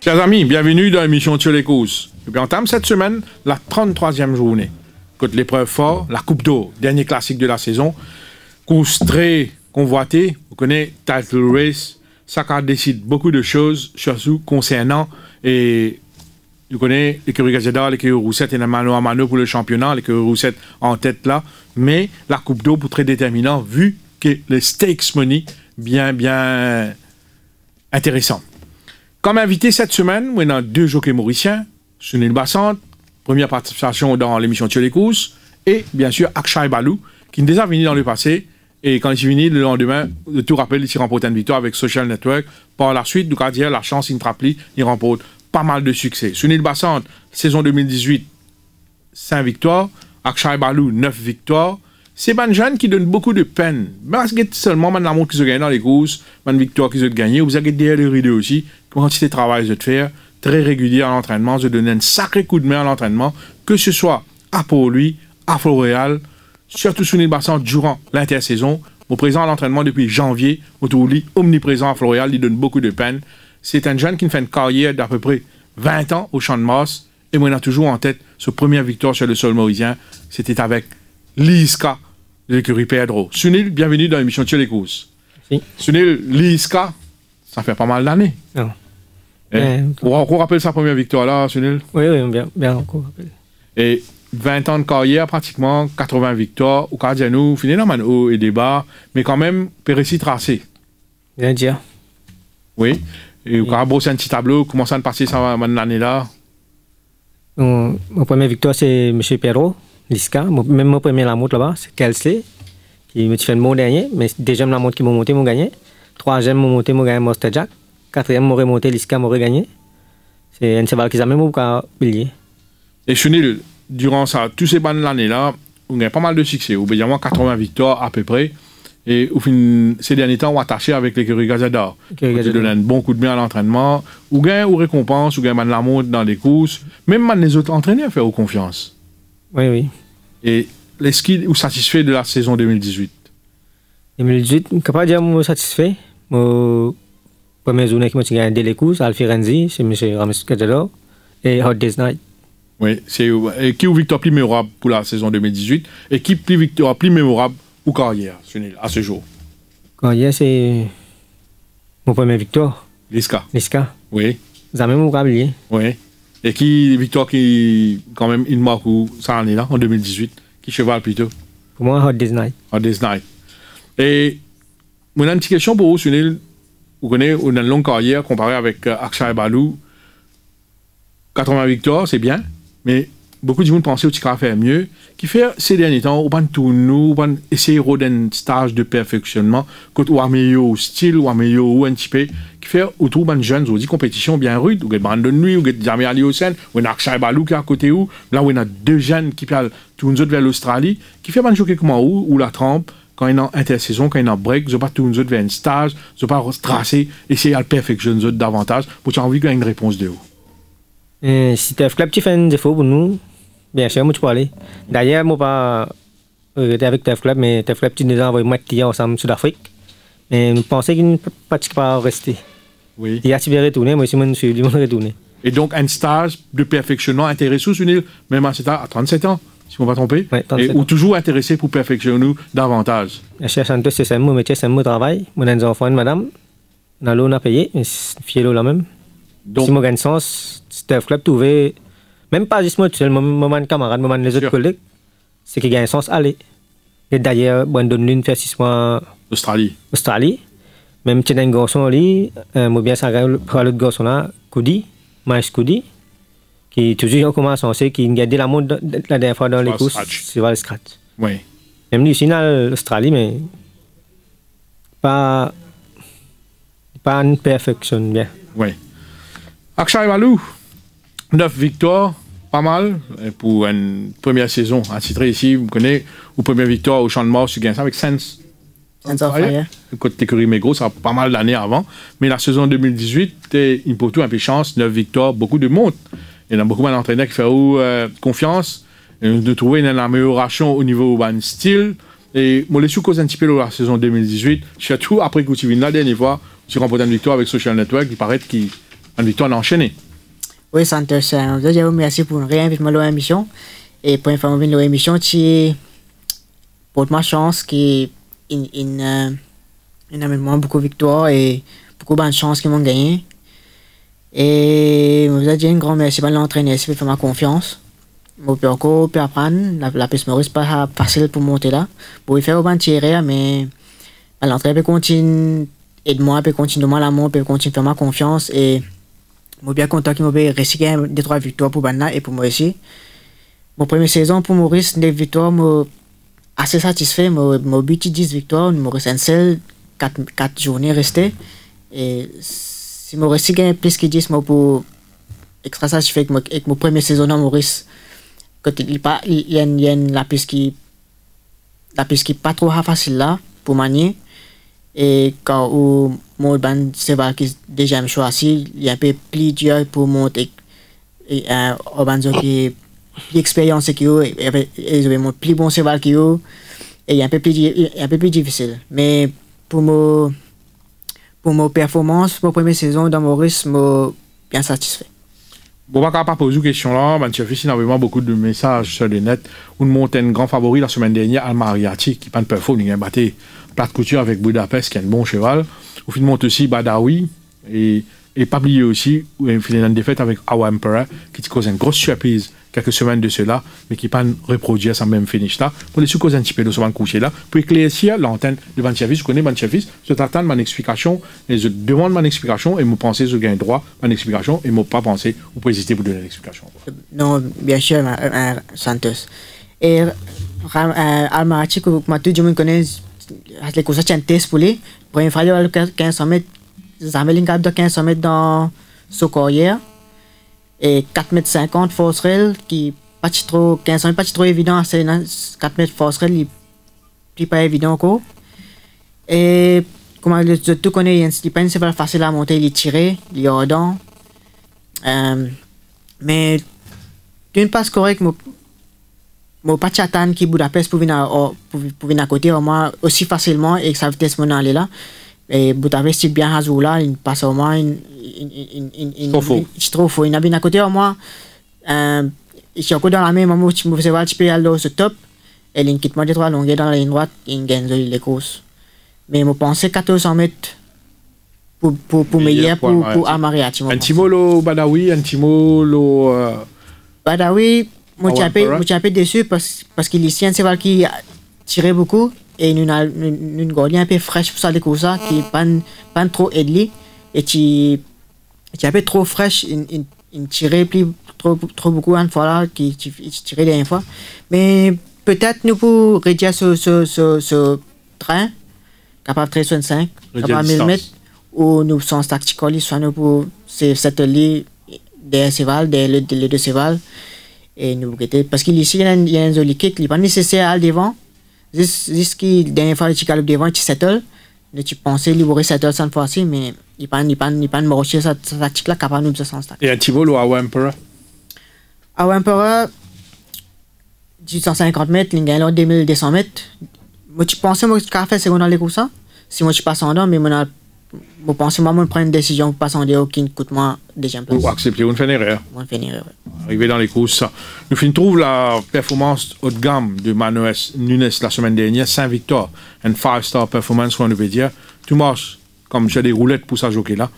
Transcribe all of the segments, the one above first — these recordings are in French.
Chers amis, bienvenue dans l'émission Tiyo lekours. On entame cette semaine la 33e journée. Côté l'épreuve fort, la Coupe d'eau, dernier classique de la saison. Course très convoitée, vous connaissez Title Race, ça décide beaucoup de choses, surtout concernant, et vous connaissez les Kyrgyzé Rousset et Mano Amano pour le championnat, les Kyrgyzé Rousset en tête là, mais la Coupe d'eau pour très déterminant, vu que les stakes money, bien intéressant. Comme invité cette semaine, on a deux jockeys mauriciens, Sunil Bassant, première participation dans l'émission Tiyo lekours, et bien sûr Akshay Ballou, qui est déjà venu dans le passé, et quand il s'est venu le lendemain, de tout rappel, il s'est remporté une victoire avec Social Network. Par la suite, nous allons dire la chance intrapli, il remporte pas mal de succès. Sunil Bassant, saison 2018, 5 victoires, Akshay Ballou, 9 victoires. C'est Banjan qui donne beaucoup de peine. Parce que seulement maintenant, l'amour qu'ils ont gagné dans les courses, une victoire qu'ils ont gagné, vous avez derrière le rideau aussi, quantité de travail de faire, très régulier à l'entraînement, de donner un sacré coup de main à l'entraînement, que ce soit à pour lui, à Floréal, surtout Sunil Bassant durant l'intersaison, au présent à l'entraînement depuis janvier, autour de lui, omniprésent à Floréal, il donne beaucoup de peine. C'est un jeune qui fait une carrière d'à peu près 20 ans au Champ de Mars, et moi, on a toujours en tête sa première victoire sur le sol mauricien, c'était avec Liska de l'écurie Pedro. Sunil, bienvenue dans l'émission Tiyo lekours. Merci. Sunil, Liska, ça fait pas mal d'années. On rappelle sa première victoire là, Sunil? Oui, bien on rappelle. Et 20 ans de carrière, pratiquement 80 victoires. Au cas de nous, finit dans Mano et débat, mais quand même, Pérécy tracé. Bien dire. Oui. Et au Carreau, c'est un petit tableau. Comment ça a passé ça l'année là? Ma première victoire, c'est M. Pedro. Liska, même mon premier la montre là-bas, c'est Kelsey, qui me fait le mot dernier, mais deuxième la montre qui m'a monté, m'a gagné. Troisième m'a monté, m'a gagné Monster Jack. Quatrième m'a remonté, Liska m'a gagné. C'est un cheval qui s'amène au billet. Et Sunil, durant ça, tous ces bandes l'année-là, on a pas mal de succès, ou bien 80 victoires à peu près. Et au fin, ces derniers temps, on a attaché avec les Kyrgyzé d'or. Okay, tu donnes un bon coup de main à l'entraînement, ou gain ou récompense, ou gain la montre dans les courses. Même les autres entraîneurs font confiance. Oui. Et est-ce qu'il est satisfait de la saison 2018? 2018, je ne peux pas dire que je suis satisfait. La première journée qui m'a gagné des Lekours, Alfie Renzi, c'est M. Rameskadjador, et Hard Day's Night. Oui, c'est qui est la victoire plus mémorable pour la saison 2018 et qui est la victoire plus mémorable pour carrière, Sunil, à ce jour? Carrière, c'est mon première victoire. Liska. Oui. Ça m'a même oublié. Oui. Et qui victoire qui, quand même, il marque ça en est là, en 2018, qui cheval plutôt? Pour moi, Hard Day's Night. Hard Day's Night. Et, on a une petite question pour vous, Sunil. Vous connaissez, on a une longue carrière comparée avec Akshay Ballou. 80 victoires, c'est bien, mais beaucoup de monde pensait qu'il fallait faire mieux. Qui fait ces derniers temps, on va tourner, on essayer d'un stage de perfectionnement, quand on améliore le style, on améliore un petit peu, qui fait autour de jeunes, on dit compétition bien rude, on a bande de nuit, on a jamais allé au sein, on a Akshay Ballou qui est à côté où, là on a deux jeunes qui parlent tous nous autres vers l'Australie, qui fait un jockey comme ou la trempe, quand il y a intersaison, quand il y a un break, ils ne pas tous nous autres vers un stage, ils ne pas tracer, essayer de perfectionner davantage, pour que tu aies envie qu'il y ait une réponse de vous. Si Turf Club, tu fais un défaut pour nous, bien sûr, moi tu peux aller. D'ailleurs, moi pas regretté avec Turf Club, mais Turf Club, tu nous as envoyé moi Tiyo ensemble Sud-Afrique. Mais nous pensions qu'il ne peut pas rester. Oui. Il a si bien retourné, moi aussi, je suis retourné. Et donc, un stage de perfectionnement intéressant, Sunil, même à 37 ans, si on ne va pas tromper. Oui, ou toujours intéressé pour perfectionner davantage. Chez Santos, c'est mon métier, c'est mon travail. Moi, j'ai des enfants, madame. On a l'eau, on a payé, mais c'est fier là même. Donc, si moi, j'ai un sens, Turf Club, trouvé. Même pas juste moi, tu sais, mon camarade, les autres collègues, c'est qu'il y a un sens aller. Et d'ailleurs, Brandon Nunes fait 6 mois. Australie. Même si tu as un garçon là, moi bien ça pour l'autre garçon là, Cody, Cody, qui toujours commence à penser qu'il a gardé la montre la dernière fois dans les courses, c'est vers le scratch. Oui. Même lui aussi dans l'Australie, mais pas une perfection bien. Oui. Akshay Ballou, 9 victoires. Pas mal pour une première saison attitrée ici, vous connaissez, ou première victoire au Champ de Mars, tu gagnes ça avec Sens. Côte Técurie Mégro, ça a pas mal d'années avant. Mais la saison 2018, il pour tout un peu de chance, 9 victoires, beaucoup de montes. Il y en a beaucoup d'entraîneurs qui font confiance, de trouver une amélioration au niveau du style. Et moi, les sous cause un petit peu la saison 2018, surtout après Coutivine, la dernière fois, sur remportant une victoire avec Social Network, il paraît qu'une victoire l'a enchaîné. Oui, Santos, je vous remercie pour réinvitement de l'émission. Et pour informer de l'émission, c'est pour ma chance qui a beaucoup de victoires et beaucoup de chances qu'ils m'ont gagné. Et je vous dis un grand merci à l'entraîneur pour ma confiance. Je peux encore apprendre, la piste Maurice n'est pas facile pour monter là. Pour faire un tirer, mais l'entraîneur peut continuer et moi, peut continuer à l'amour, peut continuer à faire ma confiance. Et je suis bien content qu'il m'ait réussi à 2-3 victoires pour Banna et pour moi aussi. Mon première saison pour Maurice, 9 victoires, je suis assez satisfait. Mon but est 10 victoires, Maurice Ansel, 4 journées restées. Et si Maurice gagne plus que 10, je suis extra satisfait avec mon première saison à Maurice. Il y a la piste qui n'est pas trop facile là pour manier. Et quand mon band se va déjà choisi, il y a un peu plus dur pour monter et au band qui expérience qui ils avaient mon plus bon cheval qui eux et un peu plus difficile. Mais pour mon performance pour première saison dans Maurice, je suis bien satisfait. Bon, on va pas poser une question là, Ban Chavis, il y a vraiment beaucoup de messages sur le net. Une montagne grand favori la semaine dernière, Al Mariachi, qui panne performe, il a battu Plate Couture avec Budapest, qui est un bon cheval. Au final, monte aussi Badawi, et pas oublier aussi, il y a une défaite avec Havampereur, qui cause une grosse surprise quelques semaines de cela, mais qui panne reproduire sa même finish là. Pour les sous-causes un petit peu de ce van coucher là, pour éclaircir l'antenne de Ban Chavis, je connais Ban Chavis, je t'attends mon explication, et je demande mon explication, et me penser je gagne droit à mon explication, et ne pas penser, ou pas hésiter pour donner l'explication. Non, bien sûr, Santos. Et Al Mariachi, que tout le monde connaît, les courses sont un test pour lui. Pour une fois, il y a 1500 mètres, Zameling a 1500 mètres dans son carrière. Et 4,50 m force rail, qui n'est pas trop 1500 mètres, pas trop évident. 4 mètres force rail, n'est pas évident encore. Et comme je tout connais, il n'est pas facile à monter, il est tiré, il est ordant. Mais d'une passe correcte, mon pas chatan qui Budapest pour venir à côté au moins aussi facilement et que sa vitesse mon aller là et Budapest c'est bien là il passe au moins trop faux il a bien à côté au moins il est encore dans la même moment où vous avez tu aller au top et il quitte moi des trois longues dans la ligne droite il gagne les courses mais mon pensée 1400 mètres pour meilleur pour Amaria un petit mot le Badawi un petit mot le Badawi. Je suis un peu déçu parce que l'Islien, c'est vrai qu'il a tiré beaucoup et nous avons un peu fraîche pour ça, les courses, qui n'est pas trop aidé. Et qui est un peu trop fraîche, il tirait trop beaucoup une fois là, qui tirait une fois. Mais peut-être nous pouvons réduire ce train, capable de 365, capable de 1000 mètres, ou nous sommes tactiques, soit nous pouvons s'atteler des cévales, les deux cévales. Et nous parce qu'ici il y a un joli kick, il n'est pas nécessaire à devant. Jusqu'à la dernière fois, il y a devant, il settle. Tu pensais qu'il aurait settle cette fois-ci, mais il n'y a pas de marché cette tactique-là capable de nous faire ça. Et à Tiyo ou à Havampereur? À Havampereur, 850 mètres, il gagne 2200 mètres. Moi, tu pensais que je fait second dans les courses. Si moi, je passe en dedans, mais je pense que je prends une décision pour passer en dehors qui coûte moins déjà un peu. Pour accepter une erreur. Arrivé dans les courses. Nous trouvons la performance haut de gamme de Manoel Nunes la semaine dernière, 5 victoires, une 5-star performance, qu'on peut dire. Tout marche comme j'ai des roulettes pour sa jockey là.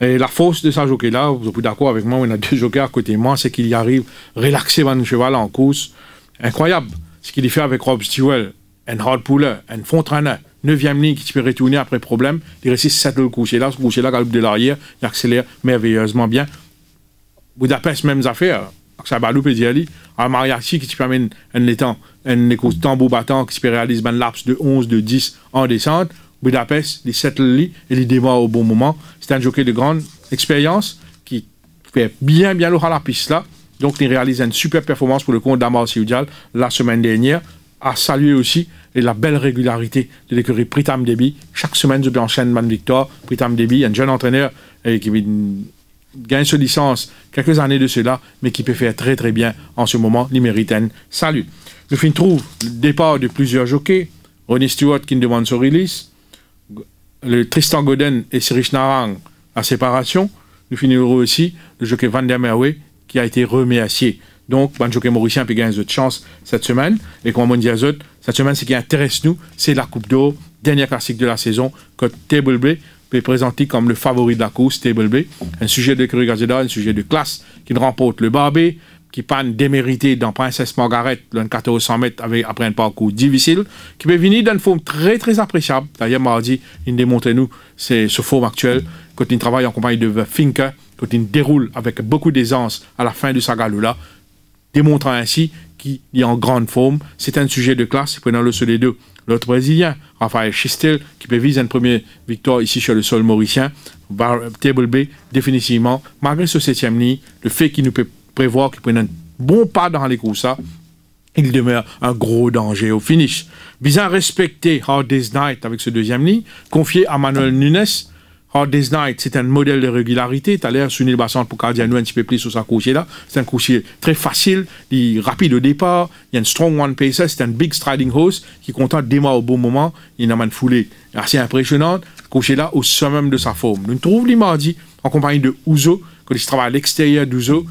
Et la force de sa jockey là, vous êtes d'accord avec moi, on a deux jockeys à côté de moi, c'est qu'il y arrive relaxer le cheval en course. Incroyable ce qu'il fait avec Rob Stewell, un hard puller, un fond trainer. 9e ligne qui peut retourner après problème, il reste 7 le coucher là, ce coucher là, galop de l'arrière, il accélère merveilleusement bien. Budapest, même affaire, Akshay Ballou peut dire, à Mariachi qui permet un écoute tambour battant qui peut réaliser un laps de 11, de 10 en descente. Budapest, il 7 le lit et il démarre au bon moment. C'est un jockey de grande expérience qui fait bien lourd à la piste là. Donc il réalise une super performance pour le compte d'Amar Sioudial la semaine dernière. À saluer aussi et la belle régularité de l'écurie Preetam Daby. Chaque semaine, je enchaîne bonne victoire. Preetam Daby, un jeune entraîneur qui gagne sa licence quelques années de cela, mais qui peut faire très très bien en ce moment. L'Américaine, salut. Le film trouve le départ de plusieurs jockeys. Ronnie Stewart qui ne demande son release. Le Tristan Godden et Sirish Narang à séparation. Le film numéro aussi, le jockey Van der Merwe qui a été remercié. Donc, le jockey mauricien peut gagner de chance cette semaine. Et comme on dit, cette semaine, ce qui intéresse nous, c'est la Coupe d'eau, dernière classique de la saison, que Table B peut présenter comme le favori de la course, Table B. Un sujet de Kyrgyzéda, un sujet de classe qui remporte le Barbé, qui panne démérité dans Princesse Margaret, dans 1400 mètres après un parcours difficile, qui peut venir d'une forme très très appréciable. D'ailleurs, mardi, il démontre nous ce forme actuel, quand il travaille en compagnie de Finca, quand il déroule avec beaucoup d'aisance à la fin de sa galoula, démontrant ainsi qu'il est en grande forme. C'est un sujet de classe, prenant le seul des deux. L'autre Brésilien, Raphaël Schistel, qui peut viser une première victoire ici sur le sol mauricien. Table B, définitivement, malgré ce 7e lit, le fait qu'il nous peut prévoir qu'il prenne un bon pas dans les courses, il demeure un gros danger au finish. Visant respecter Hard Day's Night avec ce 2e lit, confié à Manoel Nunes. Hard Day's Night, c'est un modèle de régularité. Tu as l'air Sunil Bassant pour Cardiano un petit peu plus sur sa course là. C'est un coursier très facile, rapide au départ. Il y a une strong one pacer, c'est un big striding horse qui compte démarre au bon moment. Il a une foulée assez impressionnante. Coursier là au summum de sa forme. Nous trouvons les mardis en compagnie de Ouzo, quand il travaille à l'extérieur d'Ouzo.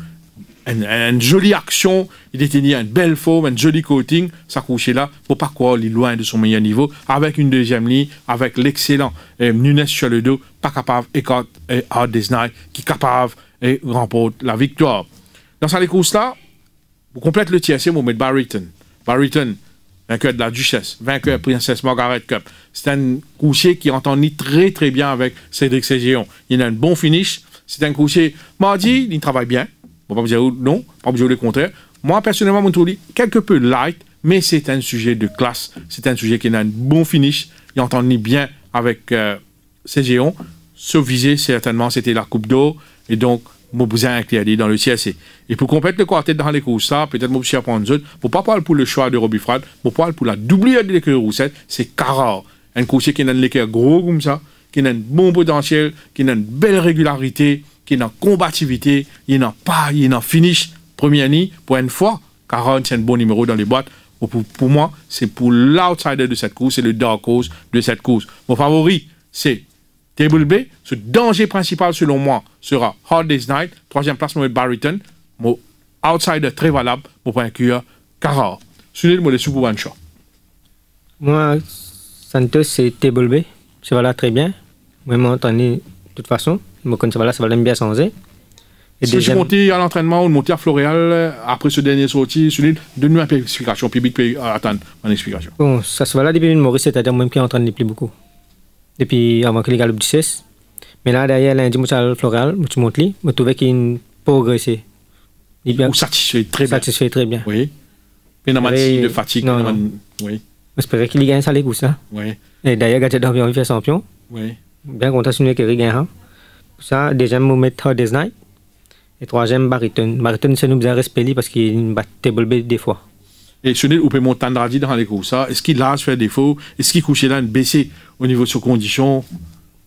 Une jolie action, il détenait une belle forme, un joli coating, ça couchait là, pour pas croire, il est loin de son meilleur niveau, avec une 2e ligne, avec l'excellent Nunes sur le dos, pas capable, écarte Hard Day's Night, qui capable et remporte la victoire. Dans cette course là, vous complète le tiercé, vous mettez Barrington. Barrington, vainqueur de la Duchesse, vainqueur Princesse Margaret Cup. C'est un coursier qui entendit très très bien avec Cédric Séguillon. Il a un bon finish, c'est un coursier mardi, il travaille bien. On ne peut pas vous dire non, on ne peut pas vous dire le contraire. Moi, personnellement, mon tour est quelque peu light, mais c'est un sujet de classe. C'est un sujet qui a un bon finish. Il entend bien avec ses géants. Se viser, certainement, c'était la Coupe d'eau. Et donc, Mobouza a inclé dans le CSC. Et pour compléter le quartet dans les courses, peut-être Mobouza prend une autre. Pour ne pas parler pour le choix de Roby Frad, pour la doublure de l'écurie Rousset, c'est Caron. Un coursier qui a un équerre gros comme ça, qui a un bon potentiel, qui a une belle régularité, qui est dans combativité, il n'a pas, il n'a finish, première ligne, pour une fois, Caron, c'est un bon numéro dans les boîtes. Pour moi, c'est pour l'outsider de cette course, c'est le dark horse de cette course. Mon favori, c'est Table B. Ce danger principal, selon moi, sera Hard Day's Night, 3e place, mon Barrington. Mon outsider très valable, mon point cœur, Caron. Sunil, moi, le sous pour Ban Chavis. Moi, Santos, c'est Table B. Ça va là très bien. Moi, m'entendez de toute façon. Ça va bien changer. Si je montais à l'entraînement ou montais à Floréal après ce dernier sorti, donne-nous un peu d'explication. Public peut attendre mon explication. Bon, ça se va là depuis une Maurice, c'est-à-dire moi-même qui entraîne plus beaucoup. Depuis avant que les galopes du 16. Mais là, derrière lundi, je suis à Floréal, je monte là, je trouvais qu'il progressait. Ou satisfait très bien. Satisfait très bien. Oui. Mais non, de fatigue. Non. Oui. J'espérais qu'il gagne ça les coups, ça. Oui. Et d'ailleurs, Gatier d'Ambion, il fait champion. Oui. Bien content, Sunil qui gagne. Ça, 2e, on met Hard Day's Night. Et 3e, Barrington. Barrington, ça nous a respecté parce qu'il bat Table B des fois. Et Sunil, on peut monter Andradi dans les courses. Est-ce qu'il lâche faire défaut? Est-ce qu'il couche là une baissée au niveau de ses conditions?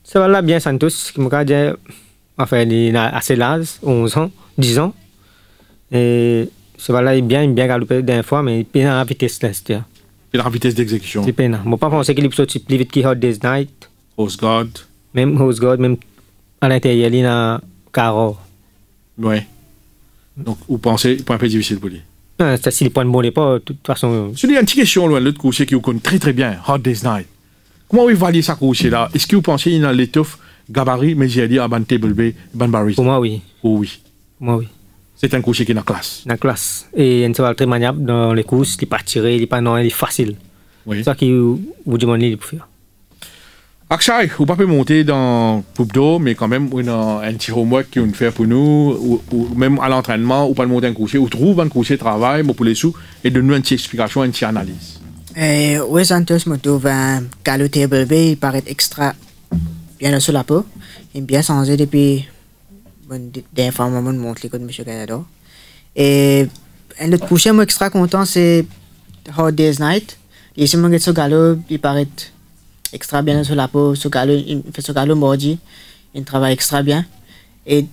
Ça va là bien, Santos. Enfin, il a assez l'âge, 11 ans, 10 ans. Et ça va là, il est bien galopé d'un fois, mais il est dans la vitesse là. Il est dans la vitesse d'exécution. C'est peinard. Je ne pense pas qu'il est sorti plus vite que Hard Day's Night. Hostguard. Même Hostguard, même. À l'intérieur, il y a un Carreau. Oui. Donc, vous pensez, c'est un peu difficile pour lui. Ça, s'il prend le bon départ, de toute façon. Je lui ai une petite question, loin de l'autre coursier qui vous connaît très très bien, Hard Day's Night. Comment vous valez sa coursier là? Est-ce que vous pensez qu'il a l'étoffe, gabarit, mais j'ai dit à Ban Table Bay, Ban Barry? Pour moi, oui. Oh, oui. Pour moi, oui. C'est un coursier qui est dans la classe. Dans la classe. Et il est très maniable dans les courses, il n'est pas tiré, il n'est pas non, il est facile. Oui. C'est ça qui vous demande de faire. Akshay, vous ne pouvez pas monter dans Coupe d'eau, mais quand même, on a un petit homework qu'on fait pour nous, ou même à l'entraînement, ou pas monter un coursier, ou trouve un coursier de travail, mais pour les sous, et donne-nous une petite explication, une petite analyse. Oui, Santos, je trouve que le Table B, il paraît extra bien sur la peau, il est bien changé depuis des fois, je monte l'écoute de M. Canada. Et un autre coursier, je suis extra content, c'est Hard Day's Night. Et si je ce galop, il paraît extra bien sur la peau. Ce galop, il fait ce galop mordi. Il travaille extra bien. Et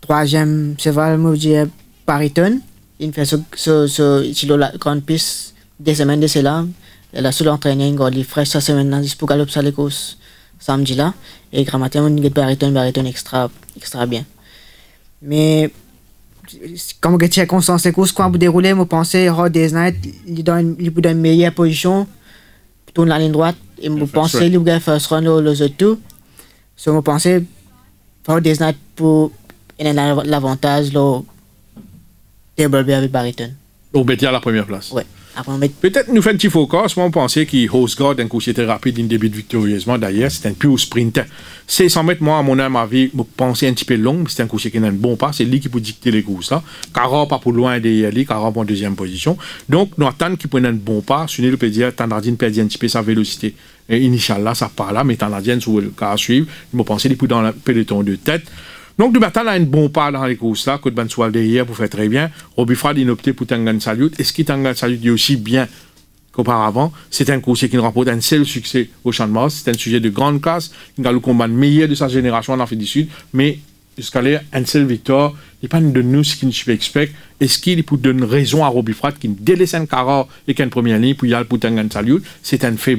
troisième cheval, je dirais Barrington. Il fait ce grande piste des semaines de cela. Elle a solo entraîné, il est fraîche cette semaine pour galop sur les courses samedi là. Et grammatin, on a Barrington extra bien. Mais comme que tu as conscience des courses, quand vous déroulez, vous pensez Hard Day's Night, il donne une meilleure position, tourne la ligne droite, et vous pensez qu'il va faire ce run aux autres tout. Si vous pensez Hard Day's Night pour l'avantage, le Table B avec Barrington. Au Betty à la première place. Oui. Peut-être nous fait un petit focus. Moi, on pensait qu'il Hostgard, un coursier très rapide, il débute victorieusement. D'ailleurs, c'est un plus au sprint. 600 mètres, moi, à mon avis, je pensais un petit peu long, mais c'est un coursier qui a un bon pas. C'est lui qui peut dicter les courses. Caron, pas pour loin derrière lui, Caron en deuxième position. Donc, nous attendons qu'il prenne un bon pas. Sunil peut dire, Tandardine perd un petit peu sa vélocité. Initialement, ça part là, mais Tandardine, sur le cas à suivre, je pensais qu'il peut dans le peloton de tête. Donc, du matin, il a un bon pas dans les courses là. Côte Bansoil derrière, vous faites très bien. Roby Frad, il a opté pour Tangan Salut. Est-ce que Tangan Salut est aussi bien qu'auparavant? C'est un coursier qui remporte un seul succès au Champ de Mars. C'est un sujet de grande classe. Il a le combat meilleur de sa génération en Afrique du Sud. Mais jusqu'à là, un seul victoire. Il n'est pas de nous ce qu'il ne expect. Est-ce qu'il peut donner raison à Roby Frad qui délaisse un carreau et qu'une première ligne pour y aller pour Tangan Salut? C'est un fait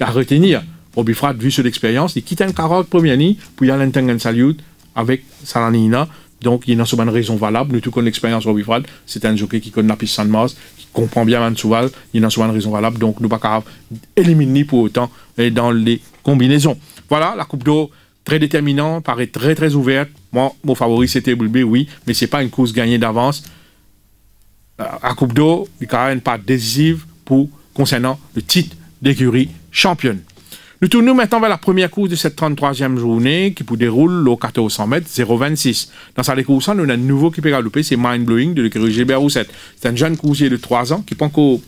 à retenir. Roby Frad, vu sur l'expérience, il quitte un carreau de première ligne pour y aller à Tangan Salut avec Salanina. Donc, il y a une bonne raison valable. Nous, tout connaissons l'expérience de Roby Frad. C'est un jockey qui connaît la piste Saint-Mars, qui comprend bien Mansouval. Il y a une bonne raison valable. Donc, nous ne pouvons pas éliminer pour autant dans les combinaisons. Voilà, la Coupe d'eau, très déterminante, paraît très, très ouverte. Moi, mon favori, c'était Table B, oui, mais ce n'est pas une course gagnée d'avance. La Coupe d'eau, il y a une part décisive concernant le titre d'écurie championne. Nous tournons maintenant vers la première course de cette 33e journée qui déroule au 1400 mètres 0,26. Dans sa décourse, nous avons un nouveau qui peut galoper, c'est Mind Blowing de Kyrgyzé Rousset. C'est un jeune coursier de 3 ans qui prend encore,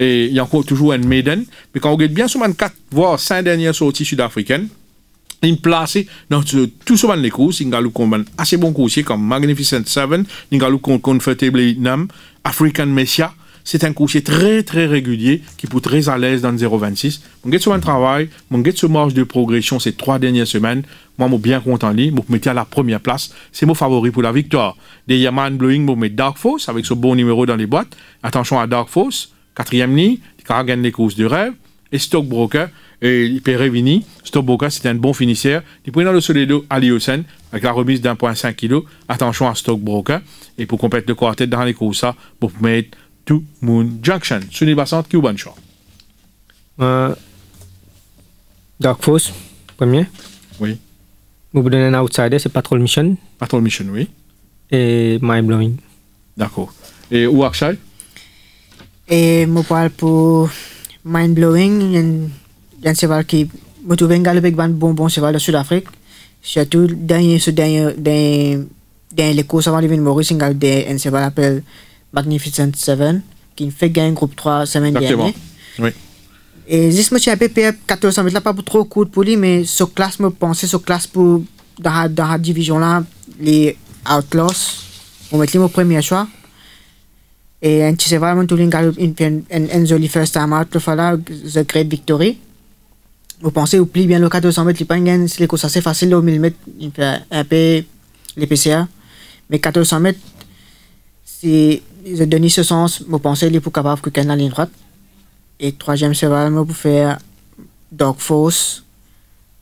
et il y a encore toujours un maiden. Mais quand on regarde bien, sur 4 voire 5 dernières sorties sud-africaines, il est placé dans tout ce les courses. Il y a un assez bon coursier comme Magnificent Seven, il y a un Comfortable Nam, African Messiah. C'est un coursier très très régulier qui peut être très à l'aise dans le 0,26. Mon gars sur un travail, mon gars sur marge de progression ces 3 dernières semaines, moi, je suis bien content de lui, je me mettais à la première place. C'est mon favori pour la victoire. Des Yaman Blowing, je mets Dark Force avec ce bon numéro dans les boîtes. Attention à Dark Force, 4e ligne, qui gagne les courses du rêve. Et Stockbroker, il peut revenir. Stockbroker, c'est un bon finisseur. Il prend dans le Soledo à Liosen avec la remise d'1,5 kg. Attention à Stockbroker. Et pour compléter le quartet dans les courses, je mettre To Moon Junction. Sunil Bassant, qui est bon choix? Dark Force, premier. Oui. Vous pouvez donner un outsider, c'est Patrol Mission. Patrol Mission, oui. Et Mind Blowing. D'accord. Et où Akshay? Et je parle pour Mind Blowing. Un cheval qui me trouve un galop avec un bon cheval de Sud-Afrique. Surtout, dans les courses avant de venir Maurice, il y a un cheval qui appelle Magnificent Seven, qui fait gagner groupe 3 semaine dernière. Oui. Et juste, je suis à PPF 1400 mètres, pas trop court pour lui, mais ce classe, je pensais, ce classe pour dans la division-là, les Outlaws, on met mon premier choix. Et un petit cheval, je suis un joli first time out, le falla, The Great Victory. Vous pensez, vous pliez bien le 1400 mètres, il gagne, c'est les courses assez faciles, au 1000 mètres, il fait un peu les PCA. Mais 1400 mètres, c'est. Je donne ce sens, je pensais qu'il est capable de faire la ligne droite. Et troisième cheval, je peux faire Dog Force,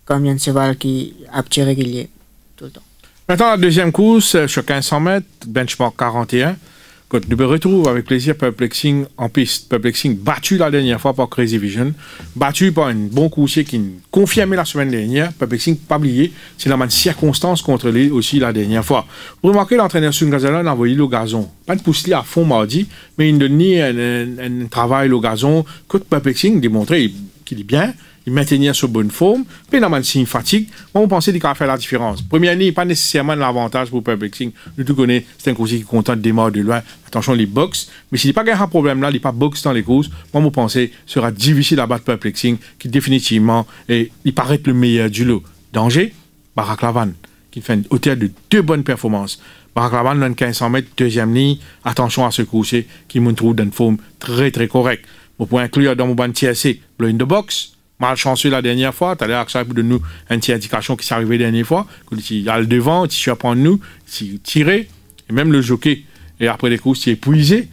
comme il y a un cheval qui a petit régulier tout le temps. Maintenant, la deuxième course, sur 1500 mètres, benchmark 41. Quand nous me retrouve avec plaisir Perplexing en piste. Perplexing battu la dernière fois par Crazy Vision, battu par un bon coursier qui confirmait la semaine dernière. Perplexing, pas oublié, c'est la même circonstance contre lui aussi la dernière fois. Vous remarquez, l'entraîneur Sungazalon a envoyé le gazon. Pas de poussé à fond mardi, mais il donnait un travail au gazon. Quand Perplexing démontrait qu'il est bien, il maintenait sa bonne forme, puis il a un signe fatigue. Moi, on pensait qu'il allait faire la différence. Première ligne, pas nécessairement l'avantage pour Perplexing. Nous tout connaissons, c'est un coursier qui contente des morts de loin. Attention, les box. Mais s'il n'y a pas un problème là, il n'y a pas box dans les courses, moi, mon pensée sera difficile à battre Perplexing, qui définitivement, il paraît le meilleur du lot. Danger, Baraklavan, qui fait une hauteur de 2 bonnes performances. Baraklavan, dans 1500 mètres, deuxième ligne. Attention à ce coursier qui me trouve dans une forme très, très correcte. Vous pouvez inclure dans mon ban TSC, in the box. Malchanceux la dernière fois, tu as l'air pour de nous une petite indication qui s'est arrivée la dernière fois. Il y a le devant, tu surprends nous, tu tiré, et même le jockey. Et après les courses, tu es épuisé.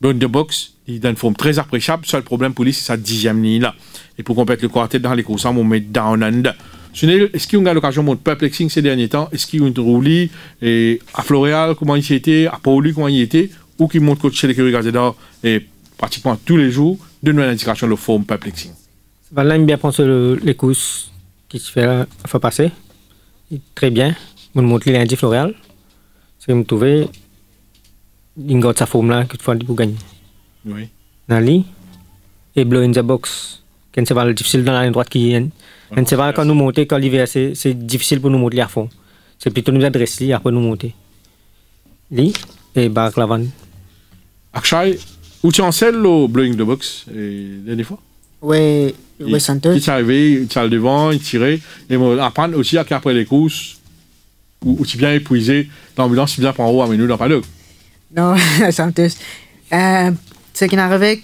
Dans une box, il donne une forme très appréciable. Seul problème pour lui, c'est sa 10e ligne là. Et pour compléter le quartet dans les courses, on met down under. Est-ce qu'il y a eu l'occasion de perplexing ces derniers temps? Est-ce qu'il y a eu une roulée à Floréal, comment il était? À Pauli, comment il était? Ou qu'il monte coach chez les Kyrgyzé et pratiquement tous les jours, de nouvelles indications de forme perplexing. Voilà, j'aime bien penser les courses qui se fait enfin passer. Très bien. Je me montre lundi Floréal. C'est me trouver une grande sa forme là qu'il faut pour gagner. Oui. Nali et Blow in the Box. Quand c'est pas difficile dans la ligne droite qui vient. Quand c'est pas quand nous monter quand l'hiver c'est difficile pour nous monter à fond. C'est plutôt nous adresser après nous monter. Li et Baklavan. Akshay, où tu en selles le Blowing the Box et dernière fois? Oui. Oui, Santos. Il est arrivé, il est devant, il tirait. Et apprendre aussi qu'après les courses, où tu viens épuisé, l'ambulance, tu viens prendre haut à Mano Amano. Non, Santos. Ce qui est arrivé,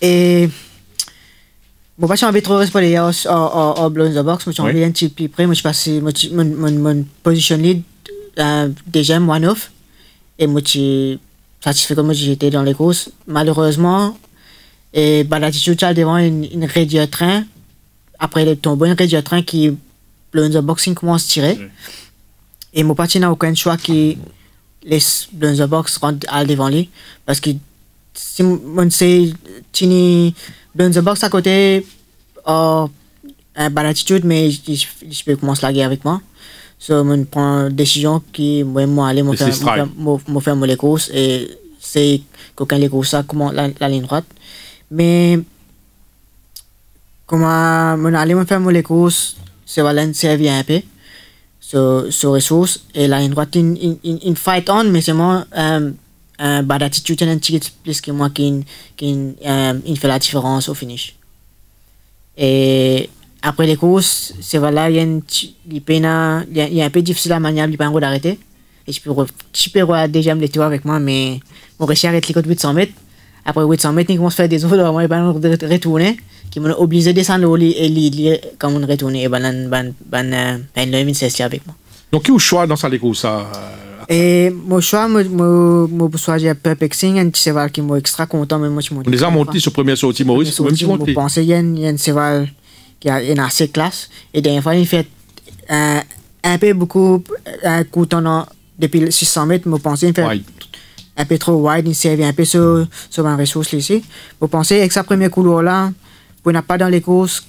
et. Bon, pas si on avait trop respecté les gars au Blow in the Box, mais si on avait un petit peu près, moi je passais mon position lead, deuxième, 1-off. Et moi je satisfait comme j'étais dans les courses. Malheureusement, et bah, l'attitude, tu as devant une radio train. Après, il est tombé, une radio train qui, le underboxing commence à tirer. Oui. Et mon parti n'a aucun choix qui laisse le underbox rentrer à devant lui. Parce que si on sait, le underbox à côté, bah, l'attitude, mais il peut commencer à la guerre avec moi. Donc, on prend une décision qui, moi, aller me faire les courses. Et c'est qu'aucun des courses, ça commence la ligne droite. Mais comment mon allé me faire les courses, c'est Valence servir un peu sur ressources et là une droite in fight on, mais c'est moi bad attitude and ticket plus que moi qui fait la différence au finish. Et après les courses, c'est voilà il y a un peu difficile à manier, il pas encore d'arrêter et je peux déjà me détourner avec moi, mais mon réussi à arrêter les 800 mètres. Après 800 mètres, ils commencent à faire des ordres, ils vont retourner, qui m'ont obligé de descendre et quand on retourne, ils vont s'asseoir avec moi. Donc, qui est le choix dans ça, ça? Et mon choix, je choisis Perplexing, c'est vrai qu'ils sont extra contents, mais moi, je m'en dis. On les a montés sur première sortie, Maurice, même si on pensait qu'il y a une assez classe, et dernière fois, ils fait un peu beaucoup coûtant depuis 600 mètres, je pensais qu'il fait un peu trop wide, il servait un peu sur ma ressource ici. Vous pensez, avec sa première couleur là, vous n'êtes pas dans les courses,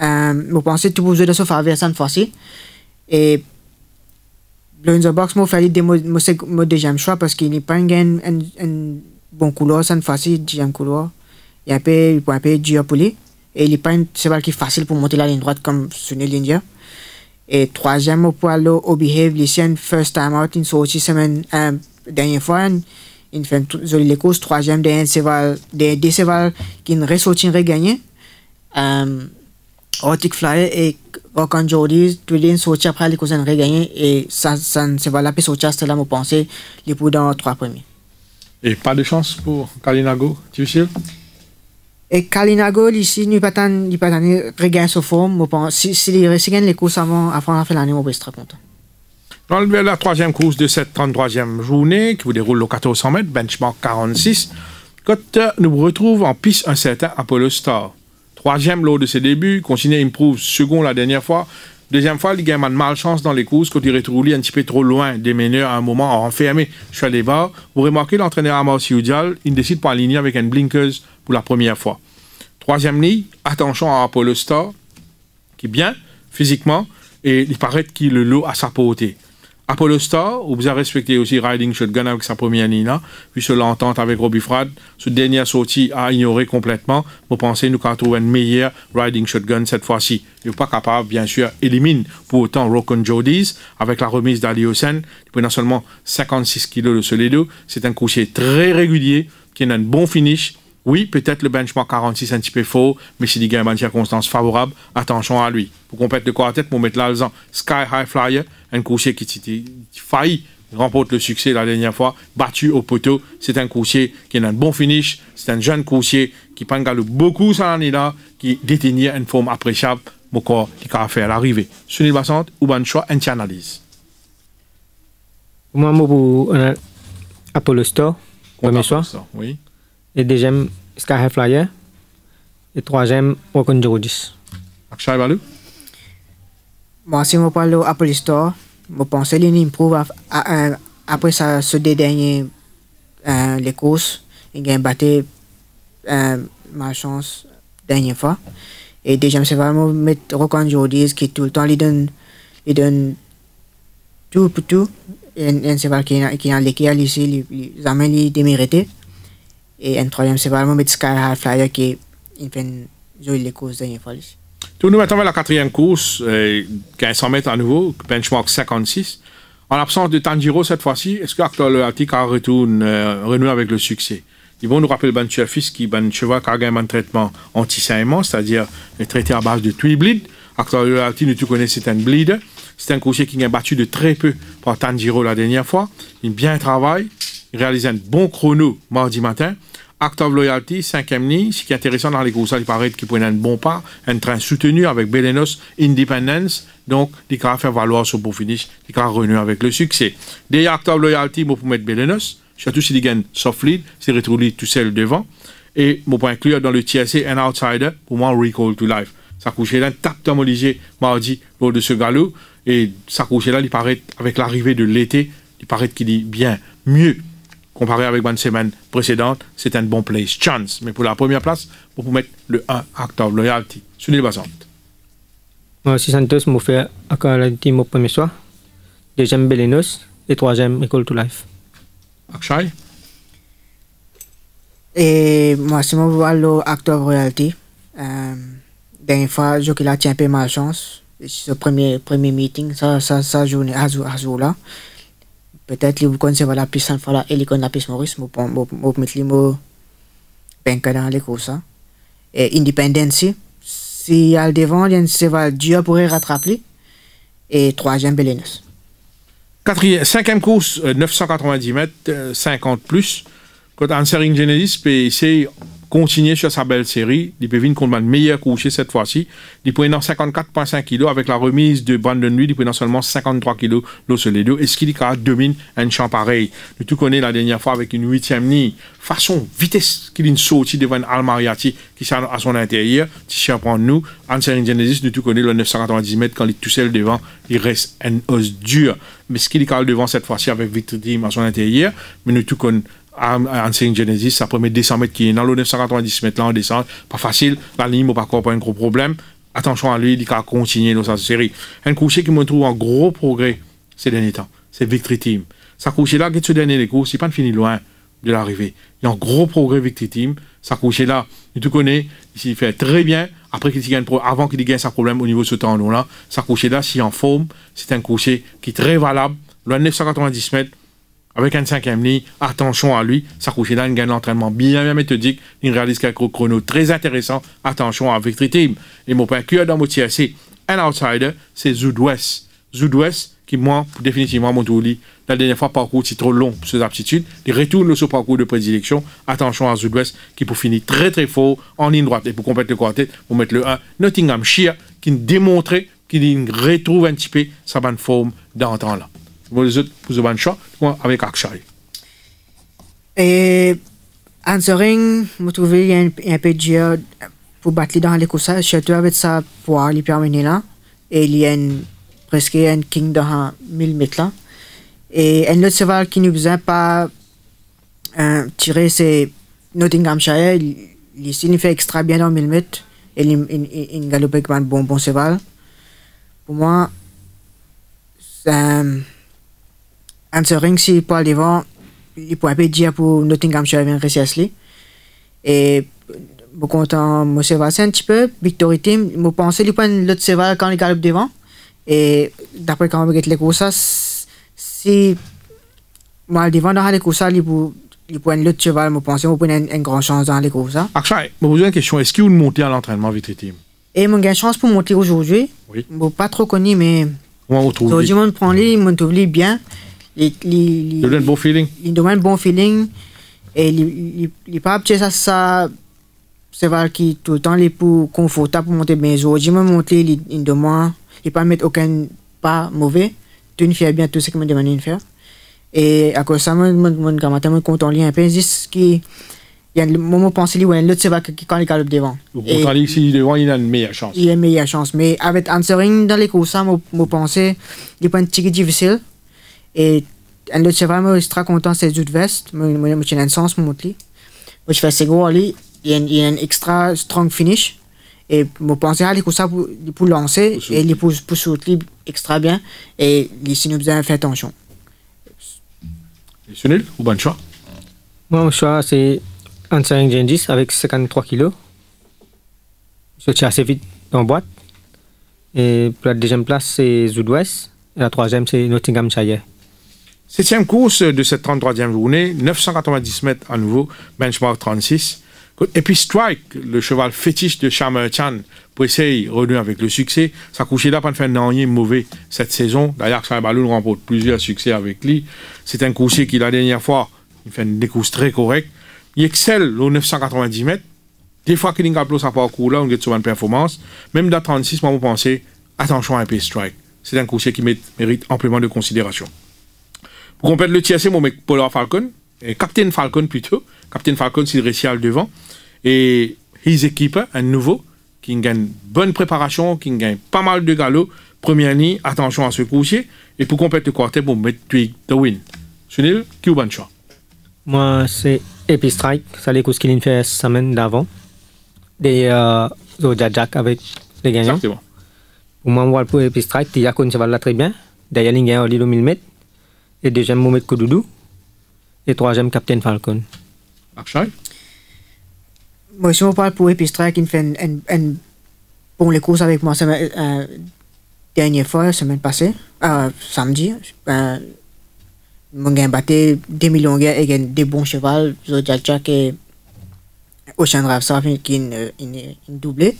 vous pensez tout vous jouez de se faire cette fois-ci. Et le the box, moi, il fallait mon deuxième choix parce qu'il n'est pas une bonne couleur cette fois-ci, deuxième couleur. Il est un peu dur pour lui. Et il n'est pas facile pour monter la ligne droite comme Sunil l'Indien. Et troisième, on peut aller au Behave, ici, un first time out, une sortie semaine. Dernière fois, il fait une jolie course. Troisième, des sévales qui ne ressortiraient gagner. Ortic Flyer et Rokan Jordi, tous les sortis après les courses ne regagnent. Et ça ne se va la plus sortir, c'est là, mon pensée, les poudres dans les trois premiers. Et pas de chance pour Kalinago, tu sais? Et Kalinago, ici, il n'y a pas de regain sur forme. S'il regagne les courses avant la fin de l'année, on peut être très content. Dans la troisième course de cette 33e journée qui vous déroule le 1400 mètres, benchmark 46, quand nous vous retrouvons en piste un certain Apollo Star. Troisième lors de ses débuts, continué improve second la dernière fois. Deuxième fois, il gagne de malchance dans les courses quand il retrouve un petit peu trop loin des meneurs à un moment enfermé sur les barres. Vous remarquez l'entraîneur Amar Sioudial, il décide pour aligner avec une blinkeuse pour la première fois. Troisième ligne, attention à Apollo Star, qui est bien physiquement et il paraît qu'il le lot à sa portée. Apollo Star, vous avez respecté aussi Riding Shotgun avec sa première ligne là, puis sur l'entente avec Roby Frad, cette dernière sortie a ignoré complètement. Vous pensez nous qu'à trouver une meilleure Riding Shotgun cette fois-ci. Il n'est pas capable, bien sûr, élimine pour autant Rokan Jodis avec la remise d'Ali Hossein. Il prenait seulement 56 kilos de Soledo. C'est un coursier très régulier qui a un bon finish. Oui, peut-être le benchmark 46 un petit peu faux, mais s'il y a une circonstance favorable, attention à lui. Pour compléter le quartet, pour mettre l'Alzan Sky High Flyer, un coursier qui faillit remporte le succès la dernière fois, battu au poteau. C'est un coursier qui a un bon finish, c'est un jeune coursier qui pangale beaucoup cette année-là, qui détenait une forme appréciable, mais qui a fait l'arrivée. Sunil Bassant, ou Ban Chavis, une analyse. Moi, je suis Apollo Store, premier soir. Oui. Et deuxième, Sky High Flyer. Et troisième, Wakon Jorodis. Akshay Ballou? Bon, si je parle d'Apollo Store, je pense qu'il improve après ça, ce dernier les courses. Il a battu ma chance la dernière fois. Et deuxième, c'est vraiment mettre Wakon Jorodis qui tout le temps lui donne tout pour tout. Un cheval qui a l'équipe ici, les amène les démérités. Et un troisième cheval, on met Sky High Flyer qui fait une jolie course dernière fois. Tout nous mettons vers la quatrième course, 1500 mètres à nouveau, benchmark 56. En l'absence de Tanjiro cette fois-ci, est-ce que l'acteur le Atika retourne renouer avec le succès? Ils vont nous rappeler Ban Chavis qui ban cheval qui a gagné un traitement anti-saignement, c'est-à-dire un traité à base de Tweeblid. Acteur le Atika, tu connais, c'est un bleed. C'est un coursier qui a battu de très peu par Tanjiro la dernière fois. Il bien travaille, il réalise un bon chrono mardi matin. Act of Loyalty, 5e ligne, ce qui est intéressant dans les courses, il paraît qu'il prend un bon pas, un train soutenu avec Belenos Independence. Donc, il va faire valoir son bon finish, il va renouer avec le succès. D'ailleurs, Act of Loyalty, pour mettre Belenos, surtout s'il gagne soft lead, s'il retrouve tout seul devant. Et pour inclure dans le TSC un outsider, pour moi, Recall to Life. Ça couche là, tape Tom Olivier mardi lors de ce galop. Et sa course là, il paraît, avec l'arrivée de l'été, il paraît qu'il est bien mieux comparé avec une semaine précédente. C'est un bon place chance. Mais pour la première place, pour vous mettre le 1 Act of Loyalty. Sunil Bassant. Moi aussi, Santos m'a fait Act of Loyalty mon premier soir. Deuxième, Belenos. Et troisième, Recall to Life. Akshay. Et moi aussi, je vois le Act of Loyalty. Dernière fois, je qu'il a un peu ma chance. Ce premier meeting, ça journée à jour là. Peut-être que vous connaissez la piste en Fala et la piste Maurice, vous pouvez mettre les mots dans les courses. Et Independence, si elle devant, elle sera dur pour rattraper. Et troisième, Belenos. Cinquième course, 990 mètres, 50 plus. Quand Answering Genesis, c'est continuer sur sa belle série. Il peut venir contre un meilleur coursier cette fois-ci. Il prenant 54,5 kg avec la remise de Brandon Lee. Il prenant seulement 53 kg l'Osoledo. Est-ce qu'il domine un champ pareil? Nous tout connaissons la dernière fois avec une 8e ligne. Façon, vitesse qu'il sorti devant un Almariati qui est à son intérieur. Si je prends nous, Answering Genesis, nous tout connaissons le 990 mètres. Quand il est tout seul devant, il reste un os dur. Mais ce qu'il est devant cette fois-ci avec Victim à son intérieur. Mais nous tout connaissons Answering Genesis, ça promet 200 mètres qui est dans l'eau, 990 mètres là en descente, pas facile, la ligne, pas encore, pas un gros problème. Attention à lui, il a continué dans sa série. Un coursier qui me trouve en gros progrès ces derniers temps, c'est Victory Team. Sa coursier là, qui est ce dernier les courses, il n'est pas fini loin de l'arrivée. Il y a un gros progrès Victory Team. Sa coursier là, il te connaît, il fait très bien. Après qu'il gagne, avant qu'il gagne sa problème au niveau de ce temps là, sa coursier là, s'il est en forme, c'est un coursier qui est très valable, loin de 990 mètres. Avec un 5e ligne, attention à lui. Sakushina gagne l'entraînement bien méthodique. Il réalise quelques chronos très intéressants. Attention à Victory Team. Et mon point cœur dans mon TRC, un outsider, c'est Zoudouest. Zoudouest qui, moi, définitivement, mon tour lit. La dernière fois, parcours, c'est trop long pour ses aptitudes. Il retourne sur le parcours de prédilection. Attention à Zoudouest qui, pour finir très fort en ligne droite. Et pour compléter le quartet, vous mettez le 1, Nottinghamshire, qui démontrait qu'il retrouve un petit peu sa bonne forme dans le temps là. Pour les autres, pour le choix, avec Akshay. Et Answering, je trouve qu'il y a un peu dur pour battre dans les courses, surtout avec sa poire, il peut amener là. Et il y a presque un king dans 1000 mètres là. Et un autre cheval qui ne besoin pas tirer, c'est Nottinghamshire. Il fait extra bien dans 1000 mètres. Et il galope avec un bon cheval. Pour moi, Answering, s'il peut aller devant, il peut un peu dire pour Nottinghamshire et Restley. Et pour content, je suis un petit peu. Victory Team, je pense qu'il prend l'autre cheval quand il galope devant. Et d'après quand on regarde les courses, si moi devant dans les courses, il prend l'autre cheval, je pense qu'il prend une grande chance dans les courses. Akshay, je vous pose une question. Est-ce qu'il vous montez à l'entraînement Victory Team? Et mon gain chance pour monter aujourd'hui. Oui. Je ne suis pas trop connu, mais. Aujourd'hui, je prends les, je bien. Il donne un bon feeling. Il donne un bon feeling. Et il pas ça. C'est vrai qu'il tout le temps les pour confortable pour monter bien haut. J'ai même monté une demande. Il pas mettre aucun pas mauvais. Tu ne fais bien tout ce que me demandait de faire. Et à cause ça, mon grammaire me compte en lien un peu juste qui il y a le moment pensé où l'autre c'est pas quand il galope devant. Et quand il devant il a une meilleure chance. Il a une meilleure chance, mais avec answering dans les courses ça, mon pensée il pas un petit peu difficile. Et un autre c'est vraiment extra content c'est du veste. Moi j'ai un sens mon petit. Moi je fais c'est gros aller. Il y a un extra strong finish et je pensais à ça pour lancer et les pouces sauter extra bien et les sinon besoin de faire attention. Sunil, ou bon choix? Mon choix c'est Answering Genghis avec 53 kg. Je tire assez vite en boîte. Et pour la deuxième place c'est Zoudwest et la troisième c'est Nottinghamshire. Septième course de cette 33e journée, 990 mètres à nouveau, benchmark 36. Et puis Strike, le cheval fétiche de Shamer Chan, pour essayer renouer avec le succès. Sa couchée là, pas de faire n'aille mauvais cette saison. D'ailleurs, Akshay Ballou remporte plusieurs succès avec lui. C'est un coursier qui, la dernière fois, il fait des courses très correctes. Il excelle aux 990 mètres. Des fois qu'il a un parcours là, on a une performance. Même dans 36, moi, vous pensez, attention à un peu Strike. C'est un coursier qui mérite amplement de considération. Pour compléter le tiercé, mon mec, Polar Falcon. Captain Falcon plutôt. Captain Falcon, c'est le récial devant. Et his équipe, un nouveau, qui gagne bonne préparation, qui gagne pas mal de galops. Première ligne, attention à ce coursier. Et pour compléter le quartet, pour mettre Twig the win. Sunil, qui est bon choix? Moi, c'est Epi Strike. Ça les courses qu'il fait la semaine d'avant. Des Zodia Jack avec les gagnants. Exactement. Pour moi, pour Epi Strike, Tia Koun se va là très bien. D'ailleurs, il gagne au Lilo 1000 mètres. Et deuxième, Mohamed Koudoudou. Et troisième, Captain Falcon. Akshay? Moi, si on parle pour Epistrike, il fait une bon les courses avec moi la dernière fois, semaine passée, samedi. Mon gars battait 2 millions de gars et gagne des bons chevals, Zodiac Jack et Ocean Ravsaf qui ont doublé.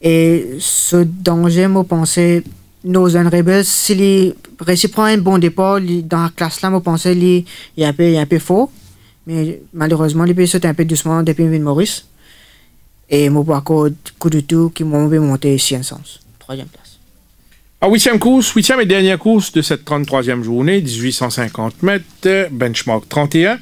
Et ce danger, moi, pensais, Northern Rebels, s'il prend un bon départ, dans la classe là, moi pensais qu'il est un peu faux, mais malheureusement, il peut sauter un peu doucement depuis Ville Maurice. Et mon parcours, coup de tout, qui m'a monté ici en sens. Troisième place. À huitième et dernière course de cette 33e journée, 1850 mètres, benchmark 31.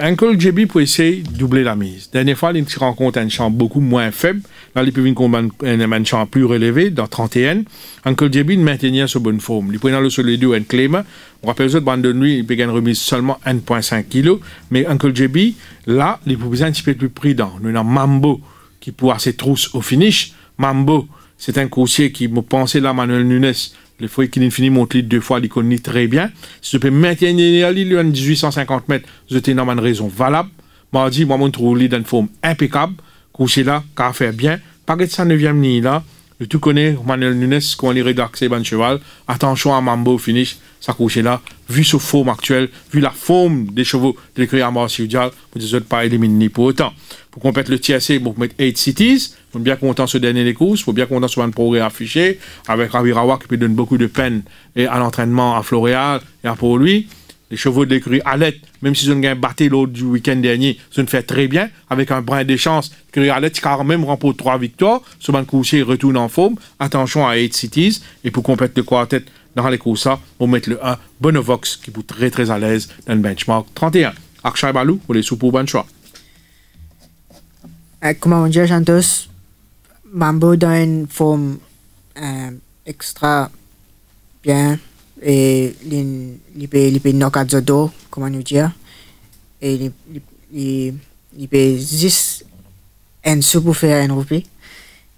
Uncle JB pour essayer de doubler la mise. Dernière fois, il se rencontre un champ beaucoup moins faible. Là, il peut venir un champ plus relevé, dans 31. Uncle JB maintenait sa bonne forme. Il prenait le solide et un claim. On rappelle que bande de nuit, il peut gagner une remise seulement 1,5 kg. Mais Uncle JB, là, il peut être un petit peu plus prudent. Nous avons Mambo qui pourra ses trousses au finish. Mambo, c'est un coursier qui me pensait là, Manoel Nunes. Le fois qu'il finit mon lit deux fois, il connaît très bien. Si je peux maintenir l'île à 1850 mètres, c'est une raison valable. Mardi, moi, je trouve l'île dans une forme impeccable. Couché là, car faire bien. Pas de sa 9e ligne là. Le tout connaît, Manoel Nunes, qu'on les rédaxé, Ban Cheval. Attention à Mambo au finish. Ça couché là, vu sa forme actuelle, vu la forme des chevaux de l'écurie Marseillais, vous ne êtes pas éliminé pour autant. Pour compléter le TSC, vous mettez 8 Cities. Vous êtes bien content de ce dernier des courses. Vous êtes bien content de ce progrès affiché. Avec Ravirawa qui peut donner beaucoup de peine et à l'entraînement à Floréal et à pour lui. Les chevaux de l'écurie Alette, même si ils ont battu l'autre du week-end dernier, ils ont fait très bien. Avec un brin de chance, l'écurie Alette quand même remporte 3 victoires. Ce ban coursier retourne en forme. Attention à 8 Cities. Et pour compléter le quartet, dans les courses, on met le 1, Bonovox, qui est très très à l'aise dans le benchmark 31. Akshay Ballou, pour les sous pour bon choix. Comment on dit, Santos, Mambo dans une forme extra bien et il peut knock-out the door, comment on dit, et il peut juste un sou pour faire un roupie.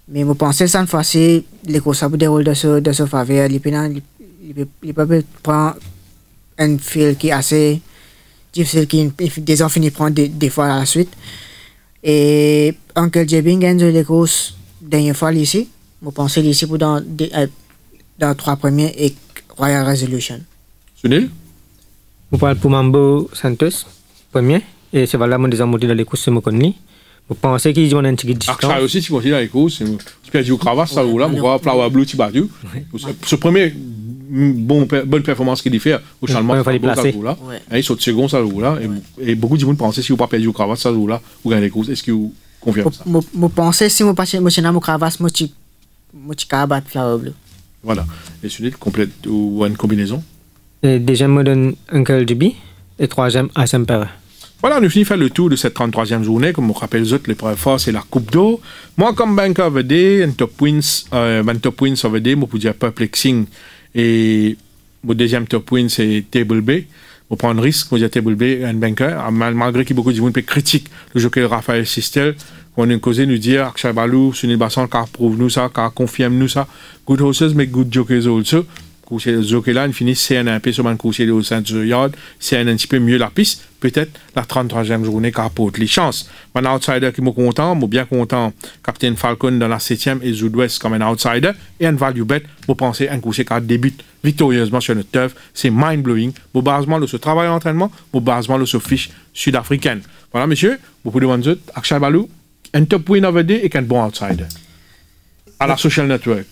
Mais je pense que cette fois-ci, les courses pour dérouler de ce faveur, il peut prendre un fil qui est assez difficile, qui déjà finit prendre des fois à la suite. Et Uncle Jebing gagne les courses dernière fois ici. Je pense que ici pour dans 3 premiers et Royal Resolution. Sunil? Je parle pour Mambo Santos, premier. Et c'est valable des amours dans les courses, c'est mon connu. Vous pensez qu'ils ont un petit distance? Akshay aussi, si vous avez des courses, si vous avez des cravates, ça vous là, vous avez un flower blue, vous avez ce premier bonne performance qu'il fait au changement de roue-là. Il saute second sur le roue-là. Et beaucoup de monde pensait si vous pas perdu au cravache sur le roue-là, vous gagnez les courses. Est-ce que vous confirmez ça? Je pensais si vous passez au cravache, je peux battre Flower Blue. Voilà. Et Sunil, complète ou une combinaison? Deuxième, me donne Uncle Duby et troisième, Havampereur. Voilà, nous finissons faire le tour de cette 33e journée. Comme on rappelle, les autres, l'épreuve forte, c'est la Coupe d'eau. Moi, comme banker, un top wins, ça veut dire, je peux dire perplexing. Et mon deuxième top win, c'est Table B. Je prends un risque, je dis Table B, un banker. Malgré qu'il y a beaucoup de gens qui critiquent le jockey Raphaël Schistel, on a causé nous dire Akshay Ballou, Sunil Bassant, car prouve nous ça, car confirme nous ça. Good horses, mais good jockeys also. Ce jockey-là, il finit CNP sur le coursier au sein de yard, c'est un petit peu mieux la piste, peut-être la 33e journée capote les chances. Un outsider qui est content, je suis bien content, Captain Falcon dans la 7e et Zoudouest comme un outsider, et un value bet, je pense un coursier qui débute victorieusement sur notre turf, c'est mind blowing, je basement de ce travail d'entraînement, je basement de ce fiche sud-africaine. Voilà messieurs, vous pouvez demander Akshay Ballou, un top win of the day et un bon outsider. À la social network.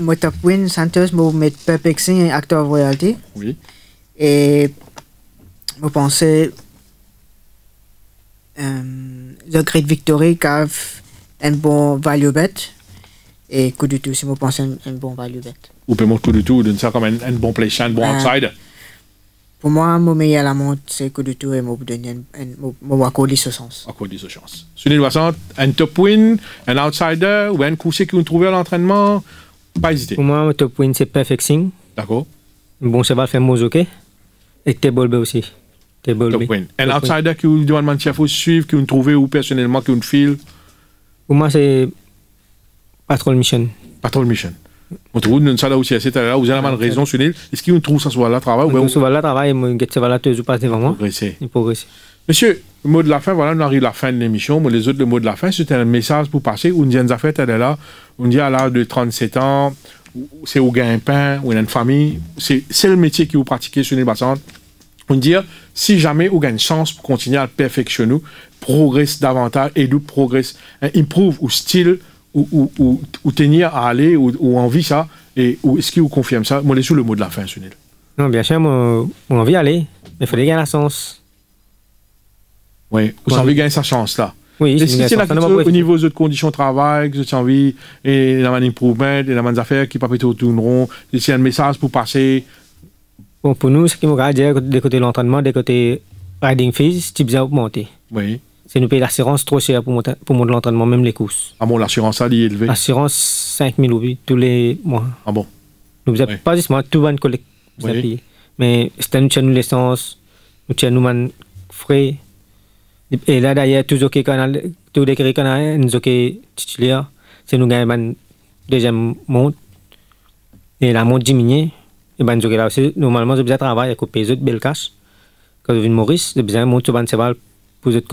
Mon top win, Santos, je mets perplexing et acteur royalty. Oui. Et je pensais The Great Victory car un bon value bet. Et coup du tout, si je pensais un bon value bet. Ou peut-être coup du tout, donne ça comme un bon play, un bon outside. Pour moi, mon meilleur la montre, c'est coup du tout et mon accordé ce sens. Accordé ce sens. Sunil Bassant, un top win, un outsider ou un coursier que vous trouvez à l'entraînement, pas hésiter. Pour moi, mon top win, c'est perfecting. D'accord. Bon, ça va faire mon jockey. Et Table B aussi. Table top B. Win. Un top outsider win. Que vous demandez qu'il faut suivre, que vous trouvez ou personnellement, que vous feel. Pour moi, c'est Patrol Mission. Patrol Mission. On trouve une salle aussi assez là où j'ai la raison Sunil. Est-ce qu'on trouve ça soit là travail ou soit là travail mon get va là te passe devant moi. Progresser. Monsieur, le mot de la fin, voilà, on arrive à la fin de l'émission, mais les autres le mot de la fin, c'est un message pour passer où une affaire là, on dit à l'âge de 37 ans, c'est au gain pain, ou une famille, c'est le métier que vous pratiquez Sunil Bassant. On dit si jamais on a une chance pour continuer à perfectionner, progresse davantage et nous progresse, improve ou style ou tenir à aller, ou envie ça, et est-ce qu'il vous confirme ça? Moi, je sous le mot de la fin, Sunil. Non, bien sûr, moi, on envie d'aller, mais il faut gagner la chance. Oui, on envie de gagner sa chance, là. Oui, c'est la question au niveau des autres conditions de travail, que j'ai envie, et la manne improvement, et la manne affaires qui ne peuvent pas retourner, c'est un message pour passer. Bon, pour nous, ce qui me regarde, des côtés de l'entraînement, des côtés riding fees, c'est bien augmenté. Oui. C'est nous payer l'assurance trop cher pour mon de l'entraînement, même les courses. Ah bon, l'assurance, ça, elle est élevée? L'assurance, 5 000 tous les mois. Ah bon? Nous n'avons pas justement tout le monde collecte. Mais c'est nous tiens l'essence, nous tiens nous frais. Et là, d'ailleurs, tous les crédits qu'on a, nous sommes titulaires, c'est nous gagnons une deuxième monte. Et la monte diminue. Et ben nous sommes là aussi, normalement, nous avons besoin de travail à couper les autres belles cash. Quand je viens de Maurice, nous avons besoin de monter sur Banseval. Vous êtes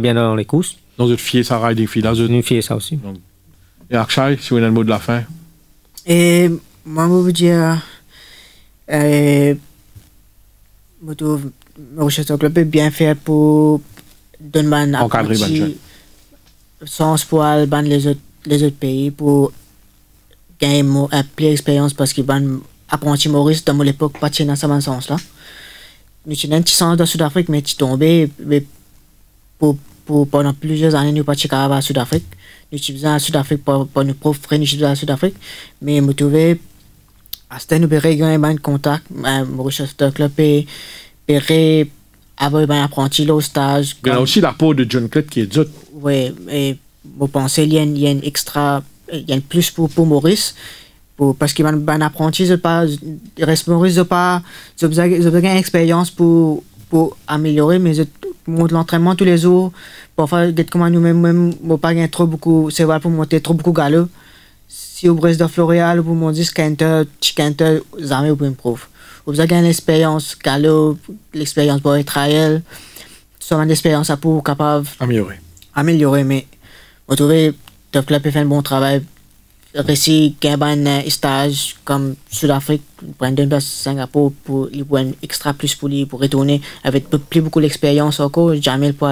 bien dans les courses. Vous êtes fiers, ça ride, vous fiers, ça aussi. Donc. Et Akshay, si vous avez le mot de la fin. Et moi, je veux dire, je trouve que Rousset Club est bien fait pour donner un sens pour aller dans les autres pays, pour gagner une pleine expérience, parce que apprenti Maurice, dans l'époque, pas dans ce même sens-là. Nous avons un petit sens dans Sud-Afrique, mais nous sommes tombés pendant plusieurs années, nous sommes pas à Sud-Afrique. Nous sommes en Sud-Afrique pour nous prouver, nous sommes en Sud-Afrique. Mais nous trouvons, à ce nous avons un contact, nous avons avoir un apprenti au stage. Il y a aussi la peau de John Clett qui est d'autre. Oui, et vous pensez qu'il y a un extra, il y a un plus pour Maurice. Parce que mon apprenti, je reste Maurice, je n'ai pas d'expérience pour améliorer, mais je monte l'entraînement tous les jours. Parfois, d'être comme nous-mêmes, je n'ai pas gagné trop beaucoup, c'est vrai, pour monter trop beaucoup galop. Si vous reste dans Floréal, vous montez scanter, chicanter, jamais vous improve. Vous avez gagné l'expérience galop, l'expérience pour être réel, seulement l'expérience pour capable améliorer, mais vous trouvez que Turf Club fait un bon travail. Récit qu'il y a un stage comme Sud-Afrique, Brandon, Singapour, pour il un extra plus pour lui, pour retourner avec plus beaucoup d'expérience encore. Jamais pour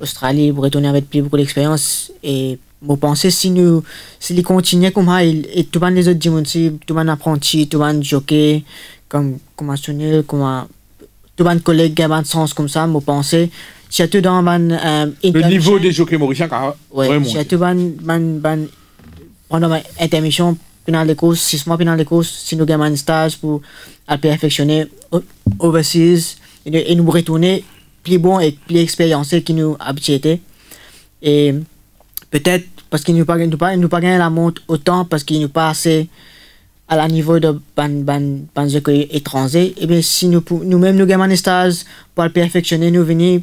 l'Australie, pour retourner avec plus beaucoup d'expérience. Et Je pense si nous si continuons comme ça, et tout les autres dimensions, tout le apprenti, tout le jockey, comme Sunil, comme tout le collègue, un sens comme ça, je pense surtout dans le niveau des jockeys mauriciens, vraiment. Surtout pendant l'intermission, pendant les courses, 6 mois pendant les courses, si nous gagnons un stage pour perfectionner overseas et nous retourner plus bon et plus expérimenté qui nous habituait. Et peut-être parce qu'ils n'ont pas gagné la montre autant parce qu'ils n'ont pas assez à la niveau de jockeys étrangers. Et bien si nous-mêmes nous gagnons un stage pour le perfectionner, nous venons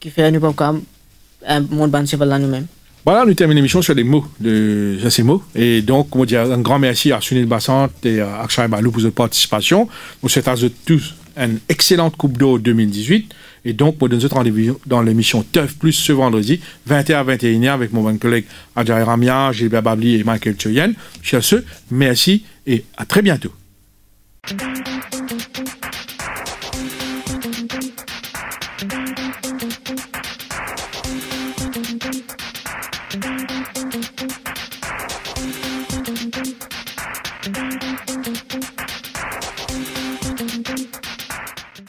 qui fait nous pas un monde ban là nous-mêmes. Voilà, nous terminons l'émission sur des mots de ces mots. Et donc, on dit un grand merci à Sunil Bassant et à Akshay Ballou pour votre participation. Nous souhaitons à tous une excellente Coupe d'eau 2018. Et donc, pour nous donner rendez-vous dans l'émission Turf Plus ce vendredi, 20h à 21h, avec mon bon collègue Adjaye Ramia, Gilbert Babli et Michael Tchoyen. Chers ceux, merci et à très bientôt.